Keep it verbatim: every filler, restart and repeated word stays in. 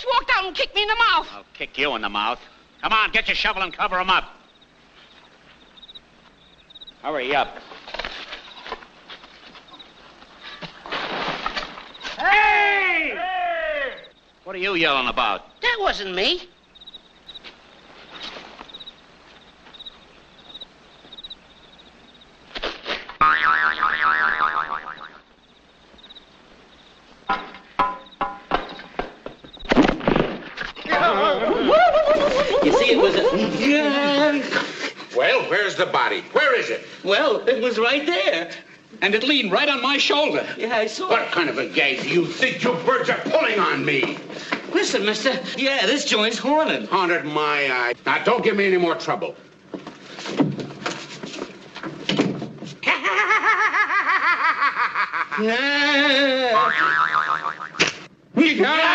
just walked out and kicked me in the mouth. I'll kick you in the mouth. Come on, get your shovel and cover him up. Hurry up. Hey! Hey! What are you yelling about? That wasn't me. You see, it was a... Well, where's the body? Where is it? Well, it was right there. And it leaned right on my shoulder. Yeah, I saw it. What kind of a gag do you think you birds are pulling on me? Listen, mister. Yeah, this joint's haunted. Haunted my eye. Now, don't give me any more trouble. Yeah.